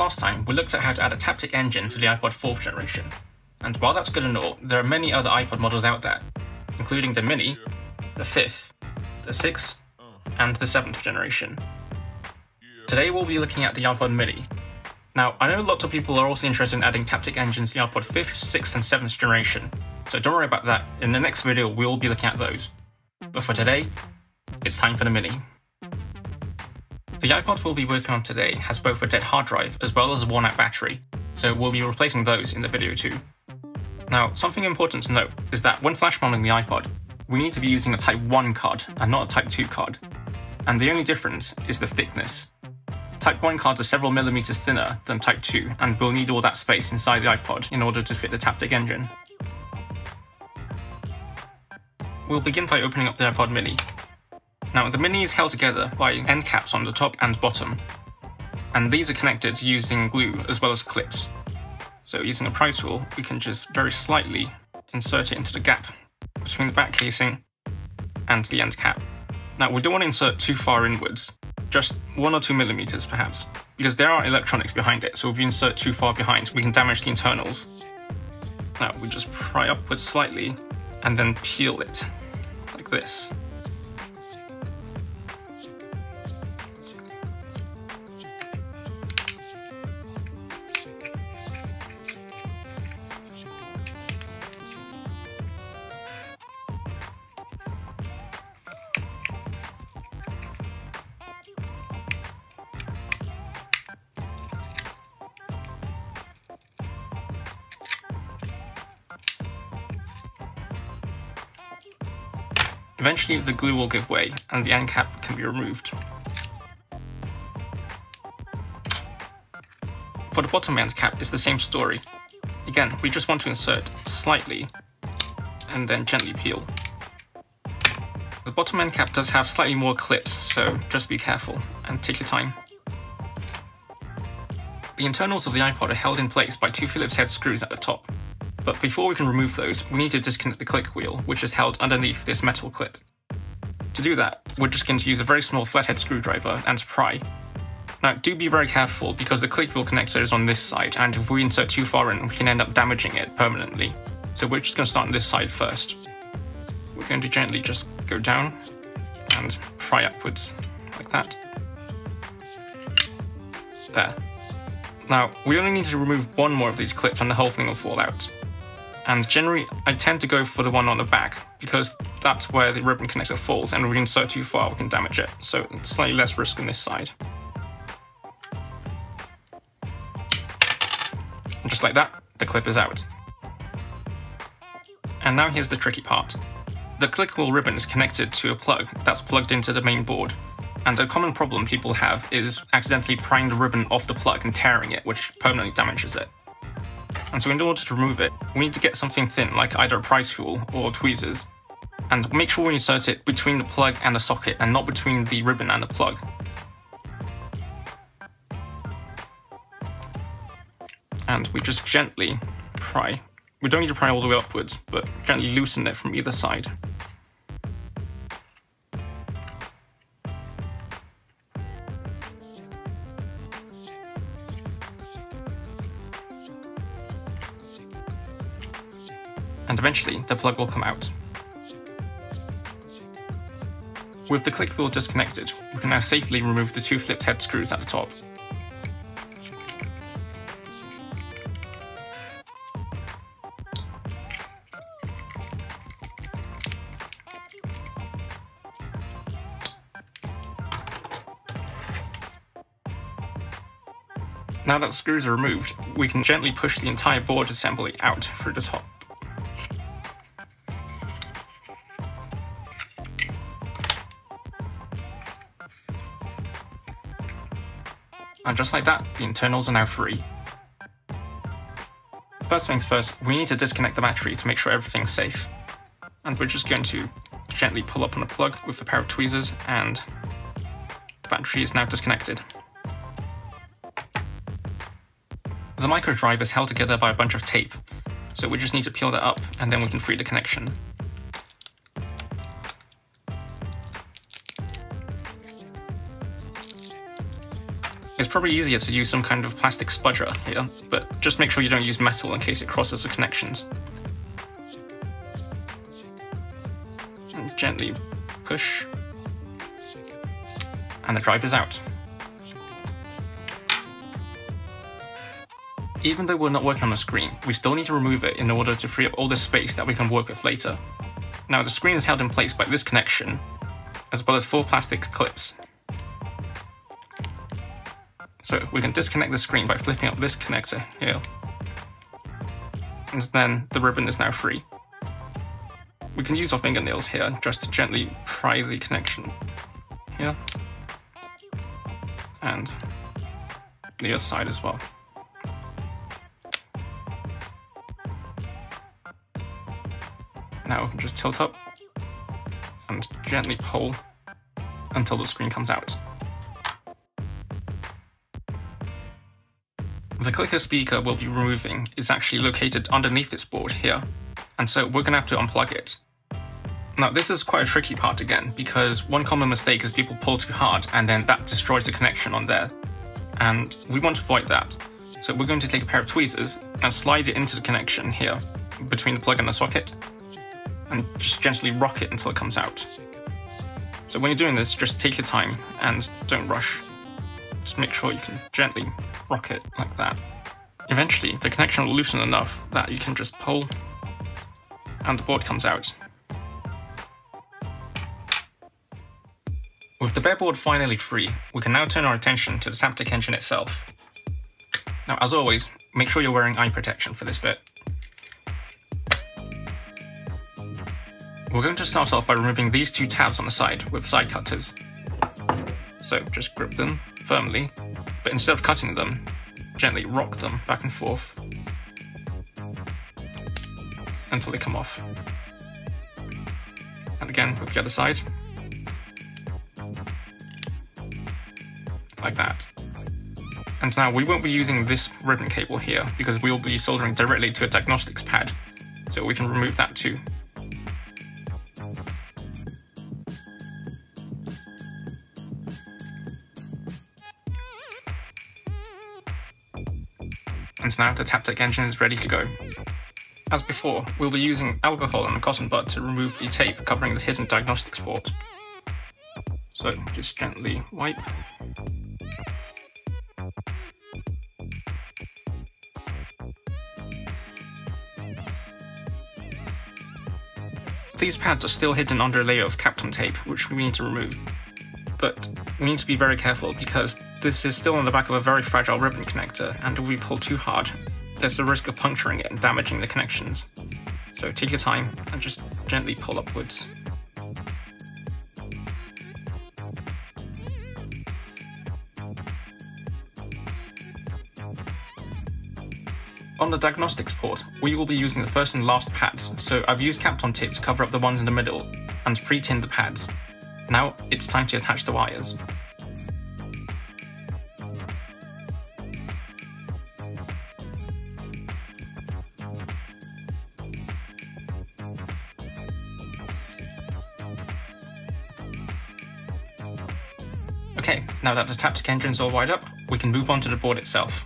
Last time, we looked at how to add a Taptic engine to the iPod 4th generation, and while that's good and all, there are many other iPod models out there, including the Mini, the 5th, the 6th, and the 7th generation. Today we'll be looking at the iPod Mini. Now, I know lots of people are also interested in adding Taptic engines to the iPod 5th, 6th, and 7th generation, so don't worry about that. In the next video we'll be looking at those. But for today, it's time for the Mini. The iPod we'll be working on today has both a dead hard drive as well as a worn-out battery, so we'll be replacing those in the video too. Now, something important to note is that when flash mounting the iPod, we need to be using a Type 1 card and not a Type 2 card, and the only difference is the thickness. Type 1 cards are several millimeters thinner than Type 2, and we'll need all that space inside the iPod in order to fit the Taptic engine. We'll begin by opening up the iPod Mini. Now, the Mini is held together by end caps on the top and bottom, and these are connected using glue as well as clips. So using a pry tool, we can just very slightly insert it into the gap between the back casing and the end cap. Now, we don't want to insert too far inwards, just 1 or 2 millimeters perhaps, because there are electronics behind it, so if we insert too far behind, we can damage the internals. Now, we just pry upwards slightly and then peel it, like this. Eventually, the glue will give way, and the end cap can be removed. For the bottom end cap, it's the same story. Again, we just want to insert slightly, and then gently peel. The bottom end cap does have slightly more clips, so just be careful, and take your time. The internals of the iPod are held in place by 2 Phillips head screws at the top. But before we can remove those, we need to disconnect the click wheel, which is held underneath this metal clip. To do that, we're just going to use a very small flathead screwdriver and pry. Now, do be very careful, because the click wheel connector is on this side, and if we insert too far in, we can end up damaging it permanently. So we're just going to start on this side first. We're going to gently just go down and pry upwards, like that. There. Now, we only need to remove one more of these clips and the whole thing will fall out. And generally, I tend to go for the one on the back, because that's where the ribbon connector falls, and if we insert too far, we can damage it, so it's slightly less risk on this side. And just like that, the clip is out. And now here's the tricky part. The click wheel ribbon is connected to a plug that's plugged into the main board, and a common problem people have is accidentally prying the ribbon off the plug and tearing it, which permanently damages it. And so in order to remove it, we need to get something thin, like either a pry tool or tweezers, and make sure we insert it between the plug and the socket and not between the ribbon and the plug. And we just gently pry. We don't need to pry all the way upwards, but gently loosen it from either side. And eventually, the plug will come out. With the click wheel disconnected, we can now safely remove the 2 flipped head screws at the top. Now that the screws are removed, we can gently push the entire board assembly out through the top. And just like that, the internals are now free. First things first, we need to disconnect the battery to make sure everything's safe. And we're just going to gently pull up on the plug with a pair of tweezers, and the battery is now disconnected. The micro drive is held together by a bunch of tape, so we just need to peel that up and then we can free the connection. It's probably easier to use some kind of plastic spudger here, but just make sure you don't use metal in case it crosses the connections. And gently push. And the drive is out. Even though we're not working on the screen, we still need to remove it in order to free up all the space that we can work with later. Now the screen is held in place by this connection, as well as four plastic clips. So we can disconnect the screen by flipping up this connector here. And then the ribbon is now free. We can use our fingernails here just to gently pry the connection here. And the other side as well. Now we can just tilt up and gently pull until the screen comes out. The clicker speaker we'll be removing is actually located underneath this board here, and so we're going to have to unplug it. Now this is quite a tricky part again, because one common mistake is people pull too hard and then that destroys the connection on there, and we want to avoid that. So we're going to take a pair of tweezers and slide it into the connection here, between the plug and the socket, and just gently rock it until it comes out. So when you're doing this, just take your time and don't rush. Just make sure you can gently rock it like that. Eventually, the connection will loosen enough that you can just pull and the board comes out. With the bare board finally free, we can now turn our attention to the Taptic Engine itself. Now, as always, make sure you're wearing eye protection for this bit. We're going to start off by removing these two tabs on the side with side cutters. So just grip them firmly, but instead of cutting them, gently rock them back and forth until they come off. And again with the other side, like that. And now we won't be using this ribbon cable here because we will be soldering directly to a diagnostics pad, so we can remove that too. And now the Taptic Engine is ready to go. As before, we'll be using alcohol and a cotton bud to remove the tape covering the hidden diagnostics port. So just gently wipe. These pads are still hidden under a layer of Kapton tape, which we need to remove. But we need to be very careful because this is still on the back of a very fragile ribbon connector, and if we pull too hard, there's the risk of puncturing it and damaging the connections. So take your time and just gently pull upwards. On the diagnostics port, we will be using the first and last pads, so I've used Kapton tape to cover up the ones in the middle and pre-tinned the pads. Now it's time to attach the wires. Okay, now that the Taptic Engine is all wired up, we can move on to the board itself.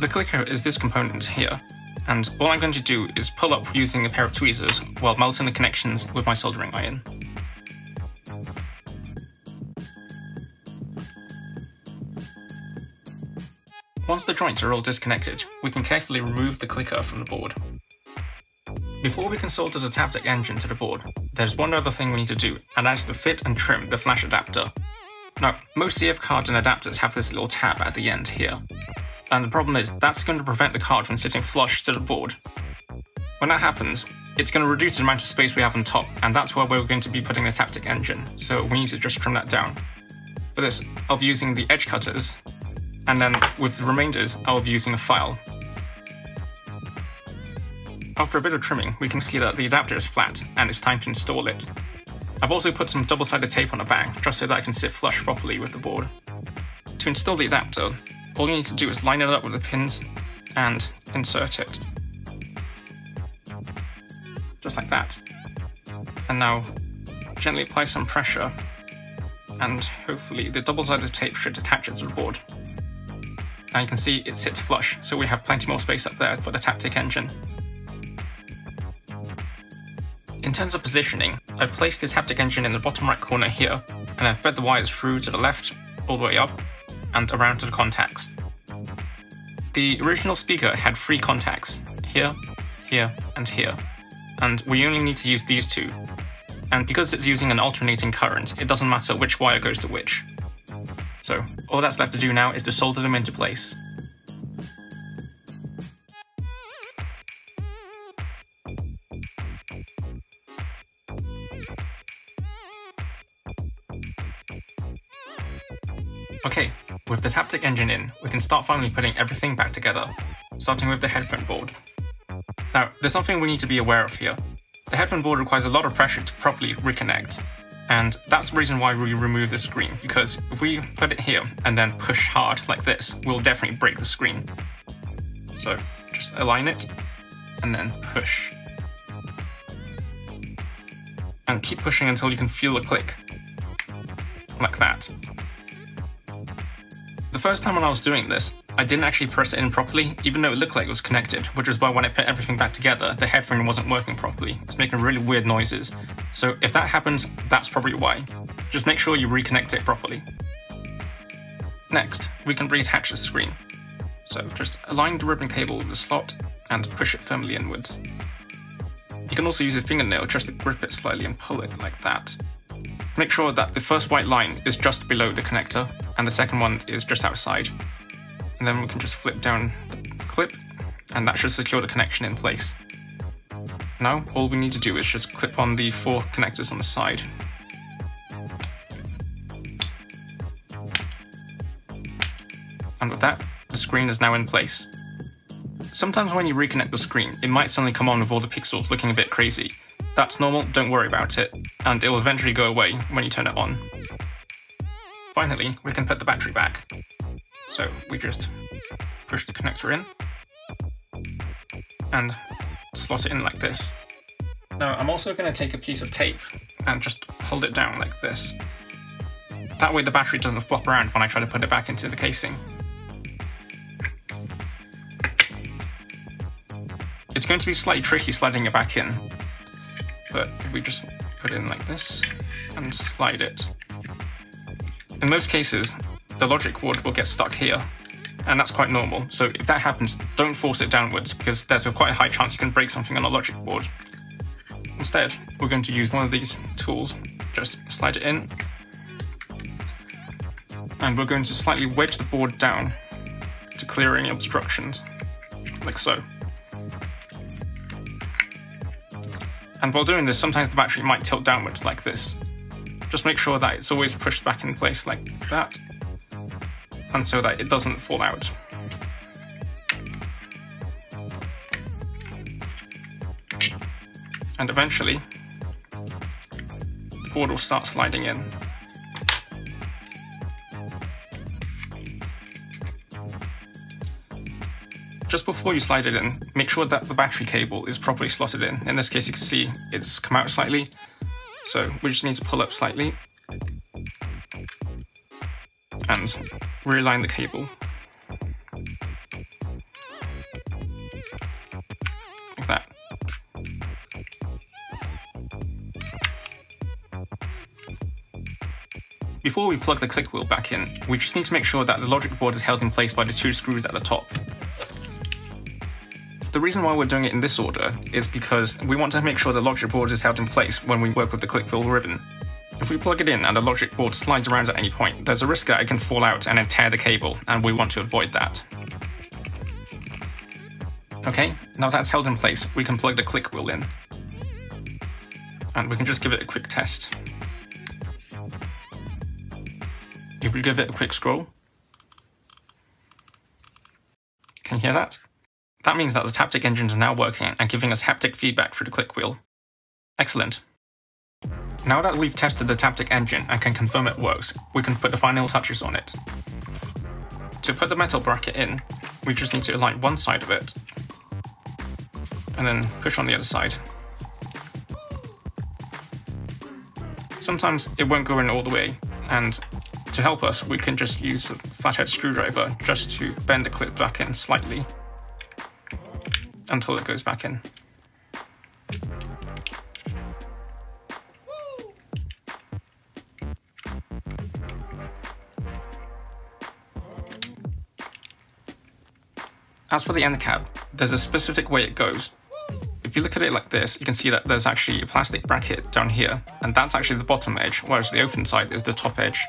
The clicker is this component here, and all I'm going to do is pull up using a pair of tweezers while melting the connections with my soldering iron. Once the joints are all disconnected, we can carefully remove the clicker from the board. Before we can solder the Taptic Engine to the board, there's one other thing we need to do, and that's to fit and trim the flash adapter. Now, most CF cards and adapters have this little tab at the end here. And the problem is, that's going to prevent the card from sitting flush to the board. When that happens, it's going to reduce the amount of space we have on top, and that's where we're going to be putting the Taptic Engine, so we need to just trim that down. For this, I'll be using the edge cutters, and then with the remainders, I'll be using a file. After a bit of trimming, we can see that the adapter is flat, and it's time to install it. I've also put some double-sided tape on the back, just so that I can sit flush properly with the board. To install the adapter, all you need to do is line it up with the pins and insert it. Just like that. And now, gently apply some pressure and hopefully the double-sided tape should attach it to the board. Now you can see it sits flush, so we have plenty more space up there for the Taptic Engine. In terms of positioning, I've placed the Taptic Engine in the bottom right corner here, and I've fed the wires through to the left, all the way up, and around to the contacts. The original speaker had 3 contacts, here, here, and here, and we only need to use these 2. And because it's using an alternating current, it doesn't matter which wire goes to which. So, all that's left to do now is to solder them into place. Okay, with the Taptic Engine in, we can start finally putting everything back together, starting with the headphone board. Now, there's something we need to be aware of here. The headphone board requires a lot of pressure to properly reconnect, and that's the reason why we remove the screen, because if we put it here and then push hard like this, we'll definitely break the screen. So just align it, and then push. And keep pushing until you can feel the click, like that. The first time when I was doing this, I didn't actually press it in properly, even though it looked like it was connected, which is why when I put everything back together, the headphone wasn't working properly. It's making really weird noises. So if that happens, that's probably why. Just make sure you reconnect it properly. Next, we can reattach the screen. So just align the ribbon cable with the slot and push it firmly inwards. You can also use a fingernail just to grip it slightly and pull it like that. Make sure that the first white line is just below the connector, and the second one is just outside. And then we can just flip down the clip, and that should secure the connection in place. Now, all we need to do is just clip on the 4 connectors on the side. And with that, the screen is now in place. Sometimes when you reconnect the screen, it might suddenly come on with all the pixels looking a bit crazy. That's normal, don't worry about it, and it will eventually go away when you turn it on. Finally, we can put the battery back. So we just push the connector in and slot it in like this. Now I'm also going to take a piece of tape and just hold it down like this. That way the battery doesn't flop around when I try to put it back into the casing. It's going to be slightly tricky sliding it back in, but if we just put it in like this and slide it. In most cases, the logic board will get stuck here, and that's quite normal, so if that happens, don't force it downwards, because there's a quite high chance you can break something on a logic board. Instead, we're going to use one of these tools, just slide it in, and we're going to slightly wedge the board down to clear any obstructions, like so. And while doing this, sometimes the battery might tilt downwards like this. Just make sure that it's always pushed back in place like that, and so that it doesn't fall out. And eventually, the board will start sliding in. Just before you slide it in, make sure that the battery cable is properly slotted in. In this case, you can see it's come out slightly, so we just need to pull up slightly and realign the cable, like that. Before we plug the click wheel back in, we just need to make sure that the logic board is held in place by the 2 screws at the top. The reason why we're doing it in this order is because we want to make sure the logic board is held in place when we work with the click wheel ribbon. If we plug it in and the logic board slides around at any point, there's a risk that it can fall out and then tear the cable, and we want to avoid that. Okay, now that's held in place, we can plug the click wheel in. And we can just give it a quick test. If we give it a quick scroll, can you hear that? That means that the Taptic Engine is now working and giving us haptic feedback through the click wheel. Excellent. Now that we've tested the Taptic Engine and can confirm it works, we can put the final touches on it. To put the metal bracket in, we just need to align one side of it, and then push on the other side. Sometimes it won't go in all the way, And to help us, we can just use a flathead screwdriver just to bend the clip back in slightly until it goes back in. As for the end cap, there's a specific way it goes. If you look at it like this, you can see that there's actually a plastic bracket down here, and that's actually the bottom edge, whereas the open side is the top edge.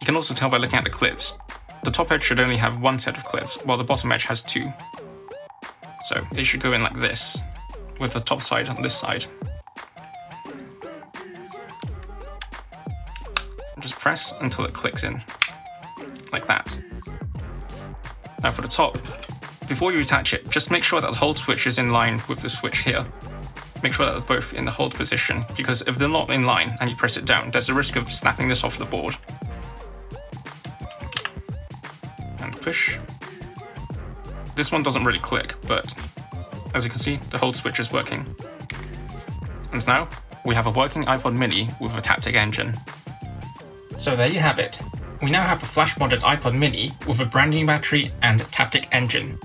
You can also tell by looking at the clips. The top edge should only have one set of clips, while the bottom edge has two. So it should go in like this, with the top side on this side. Just press until it clicks in, like that. Now for the top. Before you attach it, just make sure that the hold switch is in line with the switch here. Make sure that they're both in the hold position, because if they're not in line and you press it down, there's a risk of snapping this off the board. And push. This one doesn't really click, but as you can see, the hold switch is working. And now, we have a working iPod Mini with a Taptic Engine. So there you have it. We now have a flash-modded iPod Mini with a brand new battery and Taptic Engine.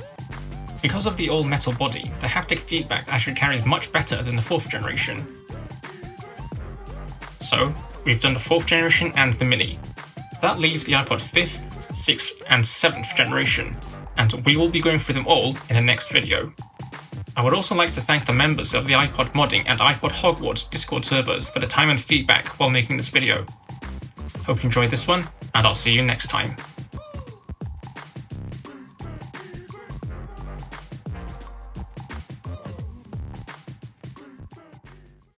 Because of the all-metal body, the haptic feedback actually carries much better than the 4th generation. So, we've done the 4th generation and the Mini. That leaves the iPod 5th, 6th and 7th generation, and we will be going through them all in the next video. I would also like to thank the members of the iPod Modding and iPod Hogwarts Discord servers for the time and feedback while making this video. Hope you enjoyed this one, and I'll see you next time.